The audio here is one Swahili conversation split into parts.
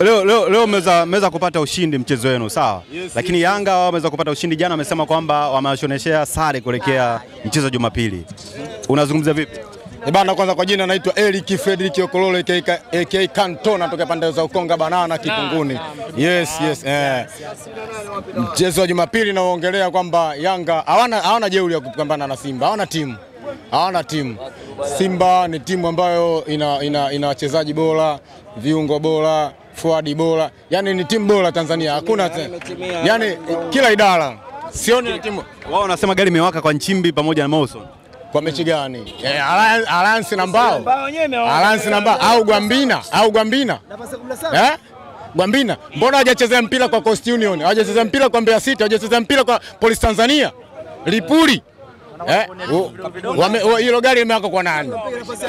Leo mmeweza kupata ushindi mchezo wenu, sawa. Yes, lakini yes. Yanga wameweza kupata ushindi jana, wamesema kwamba wameshoneshea sare kuelekea mchezo Jumapili. Unazungumza vipi? Bana, kwanza kwa jina naitwa Eric Friedrich Okololo aka Kantona kutoka Kantona za Ukonga banana kipunguni. Yes. Mchezo wa Jumapili naongelea kwamba Yanga hawana jeuri ya kupambana na Simba. Hawana timu. Simba ni timu ambayo ina wachezaji bora, viungo bora, forward bora. Yaani ni timu bora Tanzania. Hakuna yaani kila idara. Sioni timu. Wao wanasema gari imewaka kwa Nchimbi pamoja na Mousson. Kwa mechi gani? Alliance na Mbao. Alliance na Mbao au Gambina. Gambina. Mbona hawajachezea mpira kwa Coast Union? Hawajachezea mpira kwa Mbeya City, hawajachezea mpira kwa Polis Tanzania. Lipuri. Hilo gari limewaka kwa nani?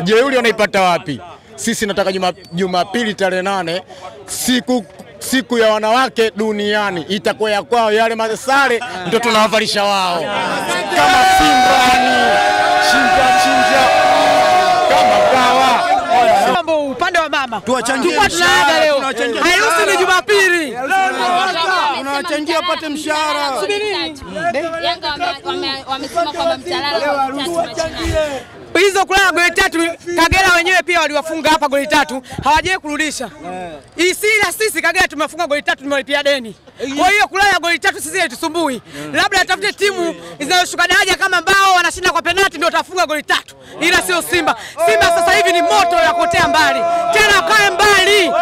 Jeuri wanaipata wapi? Sisi nataka Jumapili tarehe 8 siku ya wanawake duniani itakuwa ya kwao, yale masare ndio tunawavalisha wao. Kama Simbani, chinja kama kawa. Mambo upande wa mama. Tuwachangie. Harusi ni Jumapili. Tunawachangia apate mshahara. Subirini. Yanga wamesema kwamba mtalala hizo kula goli 3 Kagera wenyewe pia waliwafunga hapa goli 3 hawaje kurudisha. Isila sisi Kagera tumefunga goli 3 tumelipia deni. Kwa hiyo kula ya goli 3 sisi yetusumbui. Labda atafute timu zinazoshuka daraja kama Mbao wanashinda kwa penalti ndio tafunga goli 3. Ila sio Simba. Simba sasa hivi ni moto ya kuotea mbali. Tena kae mbali.